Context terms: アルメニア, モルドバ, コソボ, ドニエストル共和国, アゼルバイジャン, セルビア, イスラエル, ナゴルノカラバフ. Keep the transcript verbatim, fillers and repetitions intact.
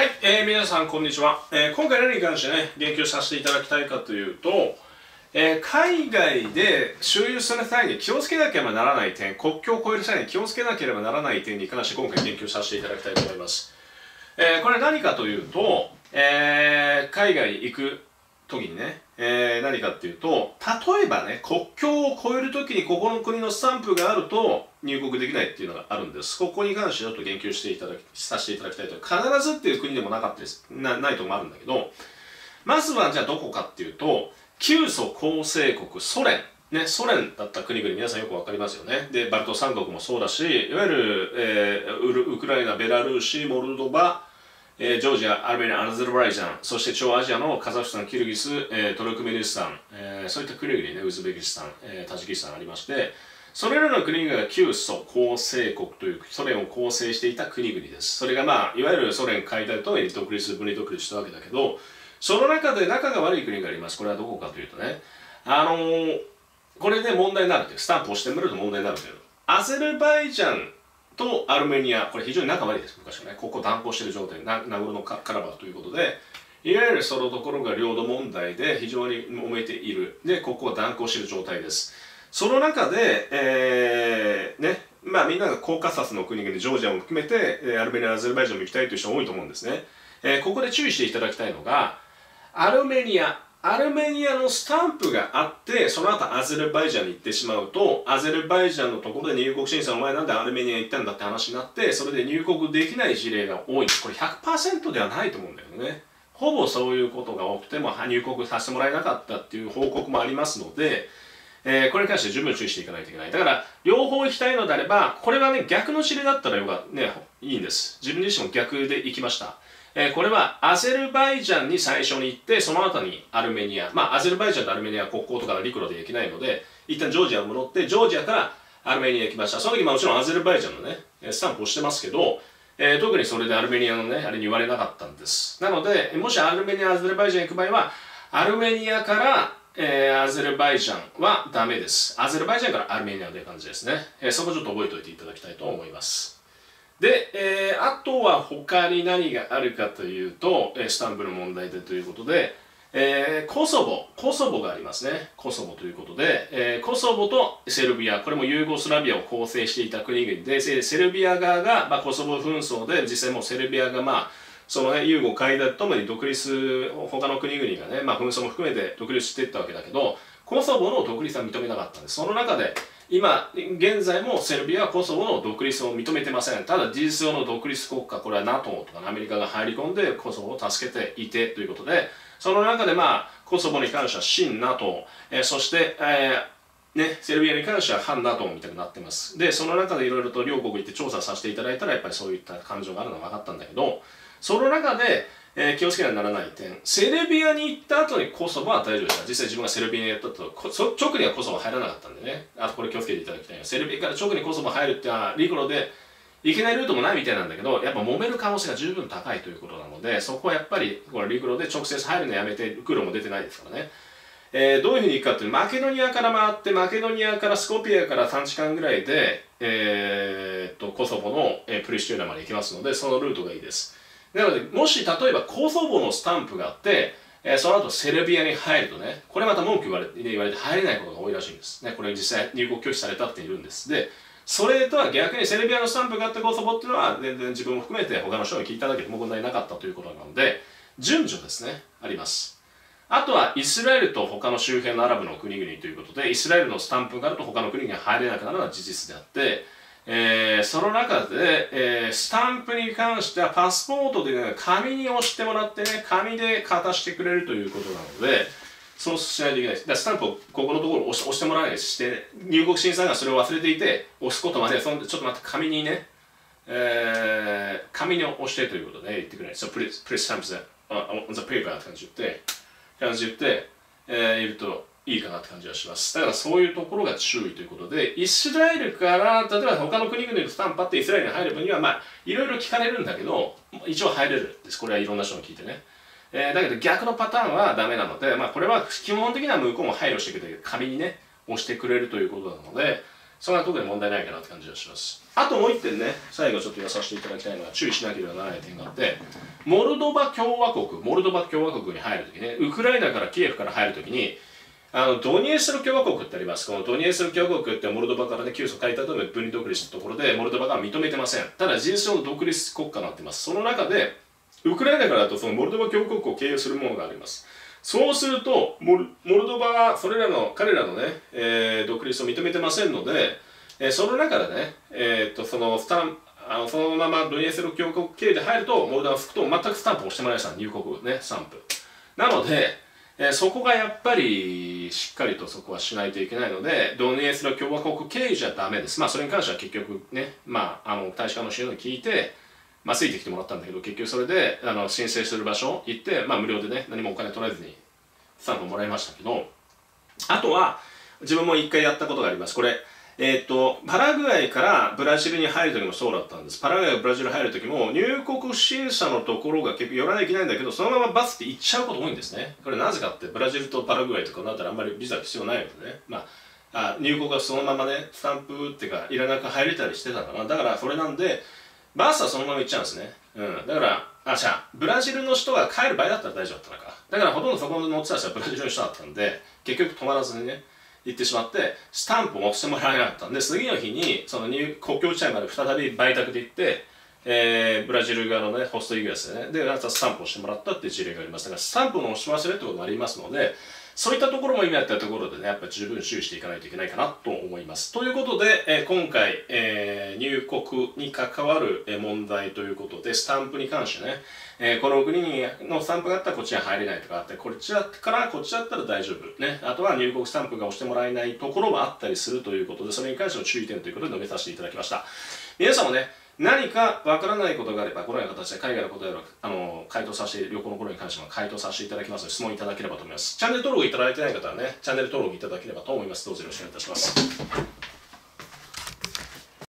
はい、えー、皆さんこんにちは、えー、今回何に関してね言及させていただきたいかというと、えー、海外で周遊する際に気をつけなければならない点、国境を越える際に気をつけなければならない点に関して今回言及させていただきたいと思います、えー、これ何かというと、えー、海外行く時にね、えー、何かっていうと、例えばね国境を越える時にここの国のスタンプがあると入国できないっていうのがあるんです。ここに関してちょっと言及していただきさせていただきたいと。必ずっていう国でもなかったです な, ないとこもあるんだけど、まずはじゃあどこかっていうと、旧ソ構成国ソ連ね、ソ連だった国々皆さんよく分かりますよね。でバルト三国もそうだし、いわゆる、えー、ウクライナ、ベラルーシ、モルドバ、えー、ジョージア、アルメニア、アゼルバイジャン、そして超アジアのカザフスタン、キルギス、えー、トルクメニスタン、えー、そういった国々ね、ウズベキスタン、えー、タジキスタンありまして、それらの国々が旧ソ構成国というソ連を構成していた国々です。それがまあいわゆるソ連解体と独立分離独立したわけだけど、その中で仲が悪い国があります。これはどこかというとね、あのー、これで問題になるという、スタンプをしてみると問題になるという、アゼルバイジャンとアルメニア、これ非常に仲悪いです、昔はね、ここ断交している状態、ナゴルノカラバフということで、いわゆるそのところが領土問題で非常に揉めている、で、ここは断交している状態です。その中で、えー、ね、まあみんながコーカサスの国々、ジョージアも含めて、アルメニア、アゼルバイジャンも行きたいという人多いと思うんですね。えー、ここで注意していただきたいのが、アルメニア、アルメニアのスタンプがあって、その後アゼルバイジャンに行ってしまうと、アゼルバイジャンのところで入国審査の前なんでアルメニア行ったんだって話になって、それで入国できない事例が多い。これ ひゃくパーセント ではないと思うんだよね。ほぼそういうことが多くても、入国させてもらえなかったっていう報告もありますので、えー、これに関して十分注意していかないといけない。だから、両方行きたいのであれば、これはね、逆の事例だったらよか、ね、いいんです。自分自身も逆で行きました。えー、これはアゼルバイジャンに最初に行って、その後にアルメニア、まあアゼルバイジャンとアルメニアは国交とか陸路で行けないので、一旦ジョージアに戻ってジョージアからアルメニア行きました。その時、まあ、もちろんアゼルバイジャンのねスタンプをしてますけど、えー、特にそれでアルメニアのねあれに言われなかったんです。なので、もしアルメニア、アゼルバイジャン行く場合は、アルメニアから、えー、アゼルバイジャンはダメです。アゼルバイジャンからアルメニアという感じですね、えー、そこちょっと覚えておいていただきたいと思います。で、えー、あとは他に何があるかというと、えー、スタンブル問題でということで、えー、コソボ、コソボがありますね。コソボということで、えー、コソボとセルビア、これもユーゴスラビアを構成していた国々で、セルビア側が、まあ、コソボ紛争で、実際もうセルビアが、まあ、そのね、ユーゴ解体ともに独立、他の国々がね、まあ、紛争も含めて独立していったわけだけど、コソボの独立は認めなかったんです。その中で、今現在もセルビアはコソボの独立を認めてません。ただ事実上の独立国家、これは ナトー とかアメリカが入り込んでコソボを助けていてということで、その中でまあコソボに関しては親 ナトー、えー、そして、えーね、セルビアに関しては反 ナトー みたいになってます。でその中でいろいろと両国行って調査させていただいたら、やっぱりそういった感情があるのが分かったんだけど、その中で、えー、気をつけなきゃならない点、セルビアに行った後にコソボは大丈夫でした。実際自分がセルビアにやったと直にはコソボ入らなかったんでね、あとこれ気をつけていただきたいのは、セルビアから直にコソボ入るっていうのは陸路で行けないルートもないみたいなんだけど、やっぱ揉める可能性が十分高いということなので、そこはやっぱりこれ陸路で直接入るのやめて、苦労も出てないですからね。えー、どういうふうに行くかっていうと、マケドニアから回って、マケドニアからスコピアからさんじかんぐらいで、えー、とコソボの、えー、プリシチューナまで行きますので、そのルートがいいです。なので、もし例えばコソボのスタンプがあって、えー、その後セルビアに入るとね、これまた文句言われて、言われて入れないことが多いらしいんです。ね、これ実際入国拒否されたっているんです。で、それとは逆にセルビアのスタンプがあってコソボっていうのは、全然自分も含めて他の人に聞いただけでも問題なかったということなので、順序ですね、あります。あとはイスラエルと他の周辺のアラブの国々ということで、イスラエルのスタンプがあると他の国に入れなくなるのは事実であって、えー、その中で、えー、スタンプに関してはパスポートというのは紙に押してもらってね、紙でかたしてくれるということなので、そうしないといけないです。だからスタンプをここのところ押し、押してもらわないようにして、入国審査員がそれを忘れていて、押すことまで、そのちょっと待って、紙にね、えー、紙に押してということで、ね、言ってくれない。So please, please stamp the, on the paper って感じ言って、感じ言って、えー、いると、いいかなって感じはします。だからそういうところが注意ということで、イスラエルから例えば他の国々のスタンプってイスラエルに入る分にはまあいろいろ聞かれるんだけど、一応入れるんです。これはいろんな人に聞いてね、えー、だけど逆のパターンはダメなので、まあ、これは基本的には向こうも配慮してくれて紙にね押してくれるということなので、それは特に問題ないかなって感じがします。あともう一点ね、最後ちょっと言わさせていただきたいのは、注意しなければならない点があって、モルドバ共和国モルドバ共和国に入るときね、ウクライナからキエフから入るときに、あのドニエストル共和国ってあります。このドニエストル共和国ってモルドバからね、旧ソ解体同盟分離独立したところで、モルドバが認めてません。ただ事実上の独立国家になってます。その中でウクライナからだと、そのモルドバ共和国を経由するものがあります。そうするとモルドバはそれらの彼らのね、えー、独立を認めてませんので、えー、その中でね、えー、っとそのスタンあのそのままドニエストル共和国経由で入ると、モルドバは全くスタンプを押してもらえました。入国ね、スタンプ。なのでそこがやっぱりしっかりとそこはしないといけないので、ドニエストル共和国経由じゃダメです。まあそれに関しては結局ね、まあ、あの大使館の資料に聞いて、まあ、ついてきてもらったんだけど、結局それであの申請する場所行って、まあ、無料でね何もお金取らずにスタンプもらいましたけど、あとは自分も一回やったことがあります。これえー、とパラグアイからブラジルに入るときもそうだったんです。パラグアイがブラジルに入るときも、入国審査のところが結構寄らないといけないんだけど、そのままバスって行っちゃうこと多いんですね。これなぜかって、ブラジルとパラグアイとかだったらあんまりビザ必要ないのでね、まあ、あ入国がそのままねスタンプっていうかいらなく入れたりしてたかな。だからそれなんでバスはそのまま行っちゃうんですね。うん、だからあじゃあブラジルの人が帰る場合だったら大丈夫だったのか。だからほとんどそこに乗ってた人はブラジルの人だったんで、結局止まらずにね行ってしまって、スタンプを押してもらえなかったんで、次の日にその入国境地帯まで再び売却で行って、えー、ブラジル側の、ね、ホストイギリスでねでスタンプを押してもらったっていう事例があります。だからスタンプの押し忘れってことがありますので、そういったところも今やったところでねやっぱ十分注意していかないといけないかなと思います。ということで、えー、今回、えー、入国に関わる問題ということで、スタンプに関してね、えー、この国のスタンプがあったらこっちに入れないとかあって、こっちからこっちだったら大丈夫ね、あとは入国スタンプが押してもらえないところもあったりするということで、それに関しての注意点ということで述べさせていただきました。皆さんもね何かわからないことがあれば、このような形で海外のことやらあの回答させて、旅行の頃に関しても回答させていただきますので、質問いただければと思います。チャンネル登録いただいてない方はね、チャンネル登録いただければと思います。どうぞよろしくお願いいたします。